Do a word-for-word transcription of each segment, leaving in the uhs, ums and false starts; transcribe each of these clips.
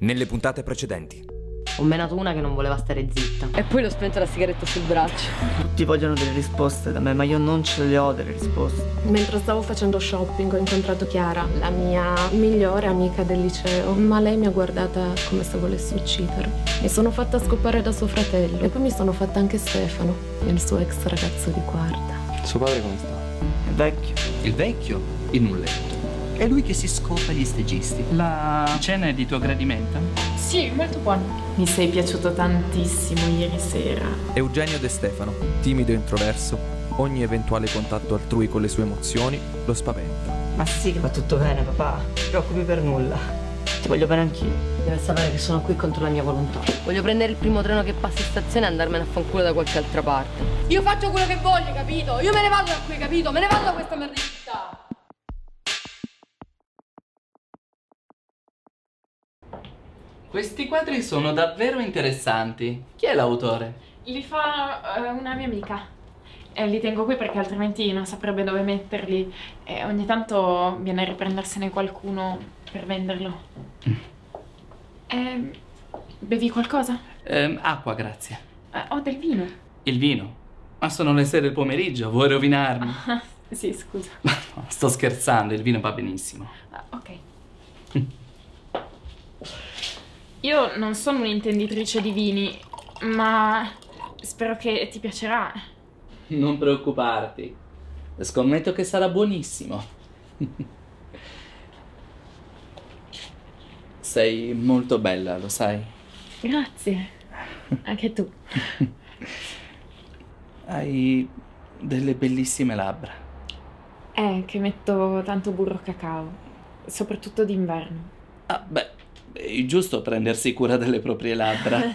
nelle puntate precedenti. Ho menato una che non voleva stare zitta. E poi l'ho spento la sigaretta sul braccio. Tutti vogliono delle risposte da me, ma io non ce le ho delle risposte. Mentre stavo facendo shopping ho incontrato Chiara, la mia migliore amica del liceo, ma lei mi ha guardata come se volesse uccidere. Mi sono fatta scopare da suo fratello e poi mi sono fatta anche Stefano, il suo ex ragazzo di quarta. Suo padre come sta? È vecchio. Il vecchio? In un letto. È lui che si scopa gli stagisti. La cena è di tua gradimenta? Sì, molto buona. Mi sei piaciuto tantissimo ieri sera. Eugenio De Stefano, timido e introverso, ogni eventuale contatto altrui con le sue emozioni lo spaventa. Ma sì, va tutto bene, papà. Non ti preoccupi per nulla. Ti voglio bene anch'io. Deve sapere che sono qui contro la mia volontà. Voglio prendere il primo treno che passa in stazione e andarmene a fanculo da qualche altra parte. Io faccio quello che voglio, capito? Io me ne vado da qui, capito? Me ne vado da questa merdetta. Questi quadri sono davvero interessanti. Chi è l'autore? Li fa uh, una mia amica. E li tengo qui perché altrimenti non saprebbe dove metterli. E ogni tanto viene a riprendersene qualcuno per venderlo. Mm. Eh, bevi qualcosa? Eh, acqua, grazie. Eh, ho del vino. Il vino? Ma sono le sei del pomeriggio, vuoi rovinarmi? Ah, sì, scusa. Ma no, sto scherzando, il vino va benissimo. Ah, ok. Io non sono un'intenditrice di vini, ma spero che ti piacerà. Non preoccuparti, scommetto che sarà buonissimo. Sei molto bella, lo sai. Grazie, anche tu. Hai delle bellissime labbra. Eh, che metto tanto burro cacao, soprattutto d'inverno. Ah, beh. È giusto prendersi cura delle proprie labbra.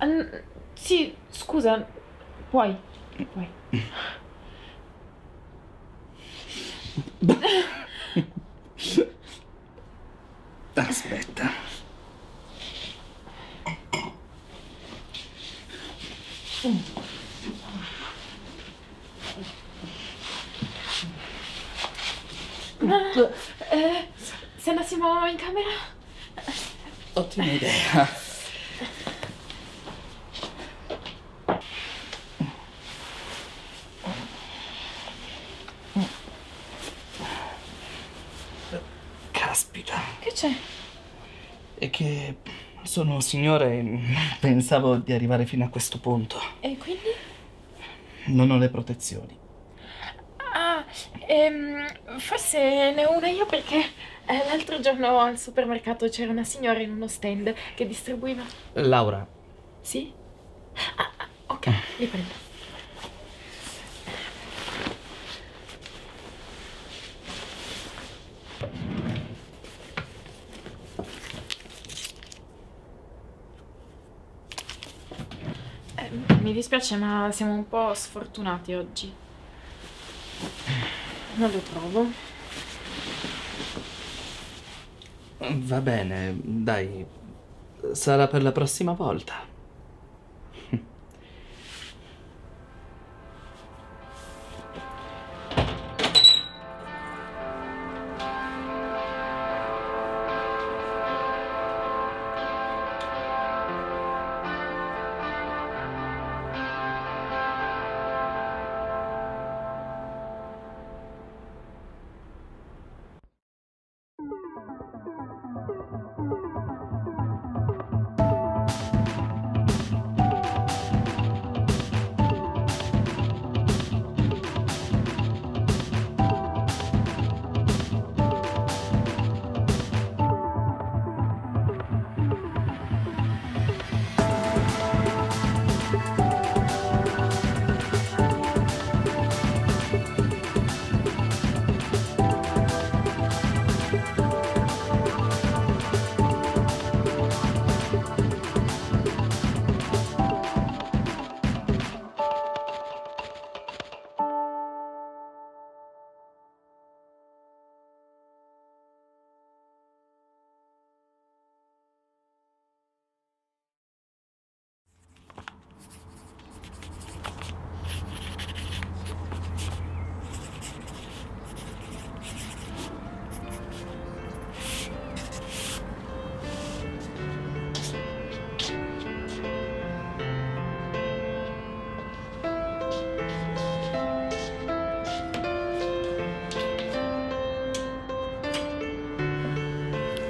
um, sì, scusa, puoi. Puoi. Aspetta. Mm. Eh, se andassimo in camera? Ottima idea. Caspita. Che c'è? È che sono un signore e non pensavo di arrivare fino a questo punto. E quindi? Non ho le protezioni. Ehm, forse ne ho una io perché eh, l'altro giorno al supermercato c'era una signora in uno stand che distribuiva... Laura. Sì? Ah, ah, ok, li prendo. Eh, mi dispiace ma siamo un po' sfortunati oggi. Non lo trovo. Va bene, dai. Sarà per la prossima volta.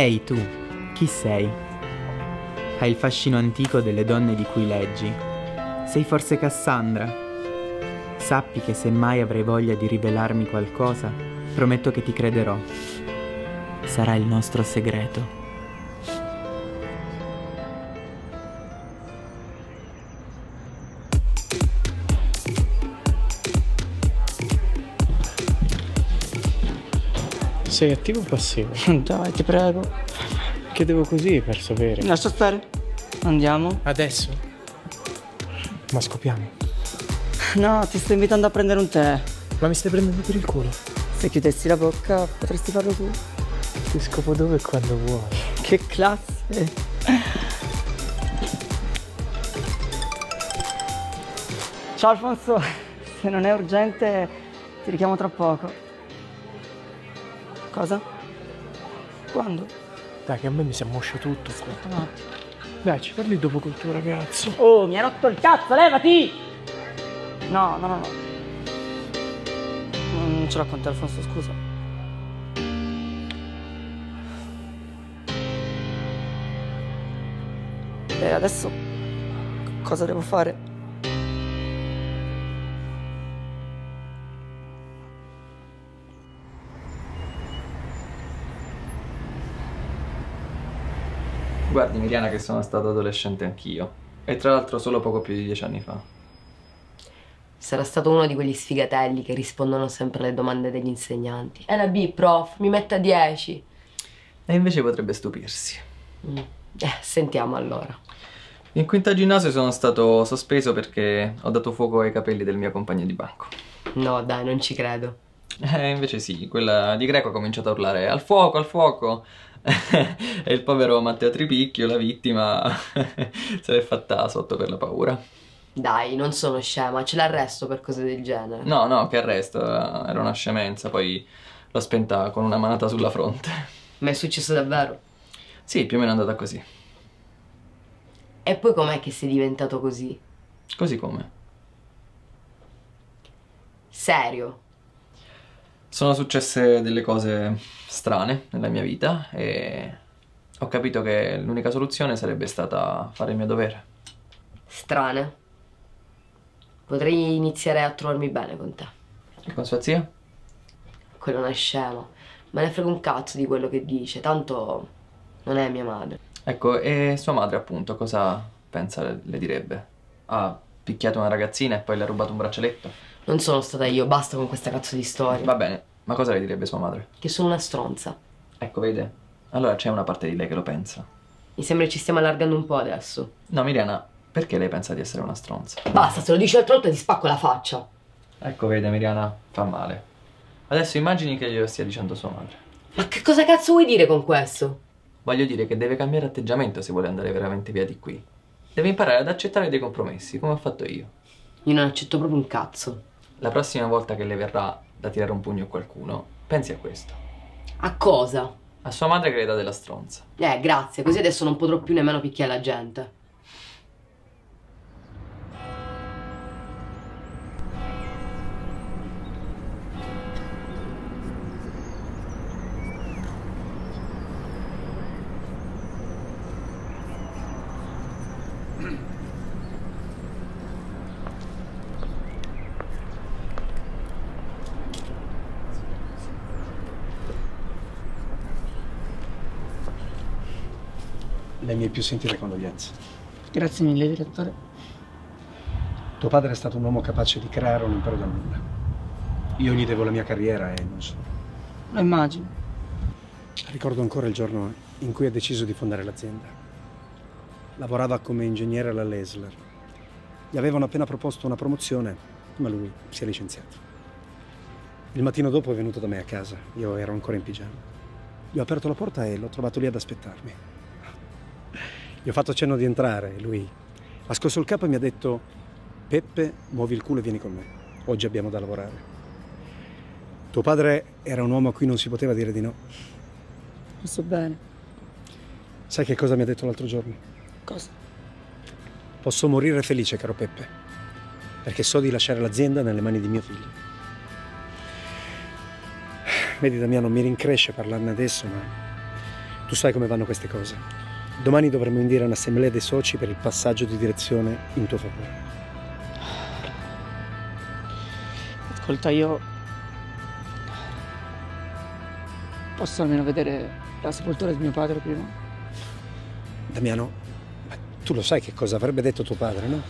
Ehi tu, chi sei? Hai il fascino antico delle donne di cui leggi. Sei forse Cassandra? Sappi che se mai avrai voglia di rivelarmi qualcosa, prometto che ti crederò. Sarà il nostro segreto. Sei attivo o passivo? Dai, ti prego. Che devo così per sapere? Lascia stare. Andiamo. Adesso? Ma scopiamo. No, ti sto invitando a prendere un tè. Ma mi stai prendendo per il culo? Se chiudessi la bocca potresti farlo tu. Ti scopo dove e quando vuoi. Che classe. Ciao Alfonso. Se non è urgente ti richiamo tra poco. Cosa? Quando? Dai, che a me mi si ammoscia tutto. Aspetta, no. Dai, ci parli dopo col tuo ragazzo. Oh, mi ha rotto il cazzo, levati! No, no, no, no. Non ce l'ho con te, Alfonso, scusa. E adesso cosa devo fare? Guardi Miriana che sono stato adolescente anch'io, e tra l'altro solo poco più di dieci anni fa. Sarà stato uno di quegli sfigatelli che rispondono sempre alle domande degli insegnanti. È la B, prof, mi metta a dieci. E invece potrebbe stupirsi. Mm. Eh, sentiamo allora. In quinta ginnasio sono stato sospeso perché ho dato fuoco ai capelli del mio compagno di banco. No dai, non ci credo. Eh, invece sì, quella di greco ha cominciato a urlare al fuoco, al fuoco. E il povero Matteo Tripicchio, la vittima, se l'è fatta sotto per la paura. Dai, non sono scema, ce l'arresto per cose del genere. No, no, che arresto, era una scemenza, poi l'ho spenta con una manata sulla fronte. Ma è successo davvero? Sì, più o meno è andata così. E poi com'è che sei diventato così? Così come? Serio? Sono successe delle cose strane nella mia vita e ho capito che l'unica soluzione sarebbe stata fare il mio dovere. Strane? Potrei iniziare a trovarmi bene con te. E con sua zia? Quello è una scema. Me ne frega un cazzo di quello che dice, tanto non è mia madre. Ecco, e sua madre appunto cosa pensa le direbbe? Ha picchiato una ragazzina e poi le ha rubato un braccialetto? Non sono stata io, basta con questa cazzo di storia. Va bene, ma cosa le direbbe sua madre? Che sono una stronza. Ecco, vede? Allora c'è una parte di lei che lo pensa. Mi sembra che ci stiamo allargando un po' adesso. No, Miriana, perché lei pensa di essere una stronza? Basta, se lo dici altre volte ti spacco la faccia. Ecco, vede, Miriana, fa male. Adesso immagini che glielo stia dicendo sua madre. Ma che cosa cazzo vuoi dire con questo? Voglio dire che deve cambiare atteggiamento se vuole andare veramente via di qui. Deve imparare ad accettare dei compromessi, come ho fatto io. Io non accetto proprio un cazzo. La prossima volta che le verrà da tirare un pugno a qualcuno, pensi a questo. A cosa? A sua madre che le dà della stronza. Eh, grazie, così adesso non potrò più nemmeno picchiare la gente. Le mie più sentite condoglianze. Grazie mille, direttore. Tuo padre è stato un uomo capace di creare un impero da nulla. Io gli devo la mia carriera e non solo. Lo immagino. Ricordo ancora il giorno in cui ha deciso di fondare l'azienda. Lavorava come ingegnere alla Lesler. Gli avevano appena proposto una promozione, ma lui si è licenziato. Il mattino dopo è venuto da me a casa. Io ero ancora in pigiama. Gli ho aperto la porta e l'ho trovato lì ad aspettarmi. Gli ho fatto cenno di entrare e lui ha scosso il capo e mi ha detto: Peppe, muovi il culo e vieni con me, oggi abbiamo da lavorare. Tuo padre era un uomo a cui non si poteva dire di no. Lo so bene. Sai che cosa mi ha detto l'altro giorno? Cosa? Posso morire felice, caro Peppe, perché so di lasciare l'azienda nelle mani di mio figlio. Vedi Damiano, mi rincresce parlarne adesso, ma Tu sai come vanno queste cose. Domani dovremo indire un'assemblea dei soci per il passaggio di direzione in tuo favore. Ascolta, io posso almeno vedere la sepoltura di mio padre prima? Damiano, ma tu lo sai che cosa avrebbe detto tuo padre, no?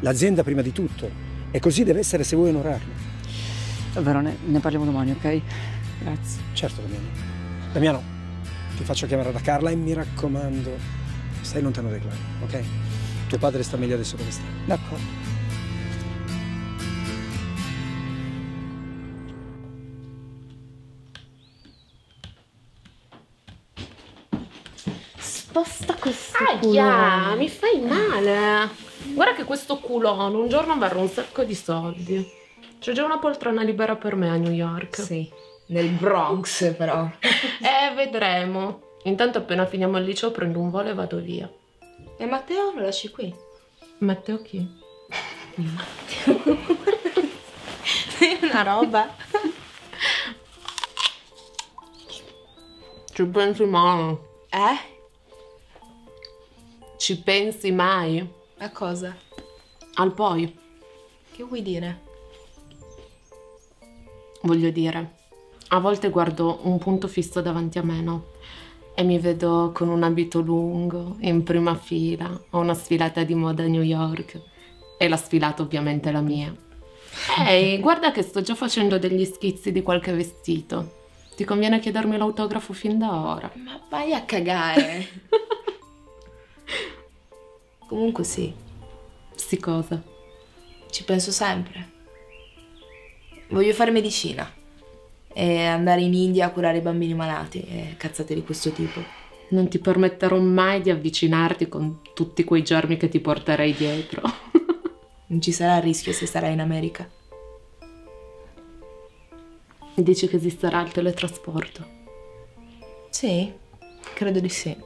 L'azienda prima di tutto, e così deve essere se vuoi onorarlo. Davvero, ne, ne parliamo domani, ok? Grazie. Certo, Damiano. Damiano, ti faccio chiamare da Carla e mi raccomando, stai lontano dai clan, ok? Tuo padre sta meglio adesso dove sta. D'accordo. Sposta questo culo. Aia, mi fai male. Guarda che questo culone un giorno varrà un sacco di soldi. C'è già una poltrona libera per me a New York. Sì, nel Bronx però. Eh, vedremo. Intanto appena finiamo il liceo prendo un volo e vado via. E Matteo lo lasci qui? Matteo chi? Matteo. Sei una roba. Ci pensi mai? Eh? Ci pensi mai? A cosa? Al poi. Che vuoi dire? Voglio dire, a volte guardo un punto fisso davanti a me, no? E mi vedo con un abito lungo, in prima fila, a una sfilata di moda a New York. E la sfilata ovviamente è la mia. Ehi, guarda che sto già facendo degli schizzi di qualche vestito. Ti conviene chiedermi l'autografo fin da ora. Ma vai a cagare! Comunque sì. Sì cosa? Ci penso sempre. Voglio fare medicina e andare in India a curare i bambini malati e cazzate di questo tipo. Non ti permetterò mai di avvicinarti con tutti quei germi che ti porterei dietro. Non ci sarà rischio se sarai in America. Dici che esisterà il teletrasporto? Sì, credo di sì.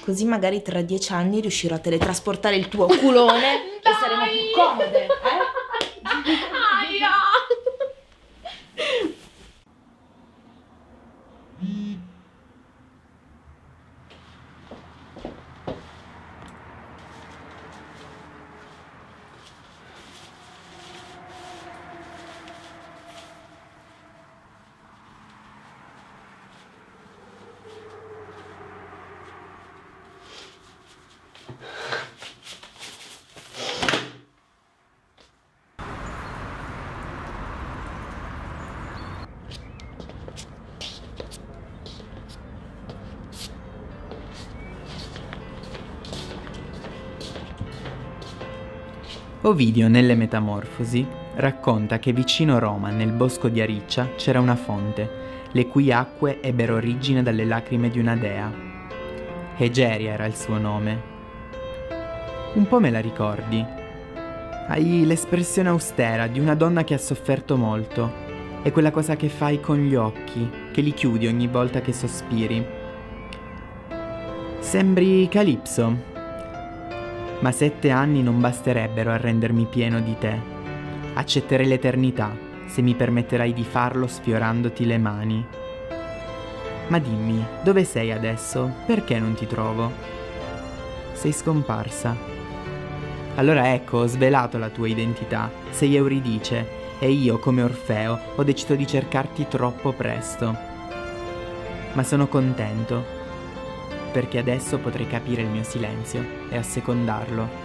Così magari tra dieci anni riuscirò a teletrasportare il tuo culone. Dai! E saremo più comode, eh? Aia! Ovidio, nelle Metamorfosi, racconta che vicino Roma, nel bosco di Ariccia, c'era una fonte, le cui acque ebbero origine dalle lacrime di una dea. Egeria era il suo nome. Un po' me la ricordi. Hai l'espressione austera di una donna che ha sofferto molto. È quella cosa che fai con gli occhi, che li chiudi ogni volta che sospiri. Sembri Calipso. Ma sette anni non basterebbero a rendermi pieno di te. Accetterei l'eternità se mi permetterai di farlo sfiorandoti le mani. Ma dimmi, dove sei adesso? Perché non ti trovo? Sei scomparsa. Allora ecco, ho svelato la tua identità. Sei Euridice e io, come Orfeo, ho deciso di cercarti troppo presto. Ma sono contento, perché adesso potrei capire il mio silenzio e assecondarlo.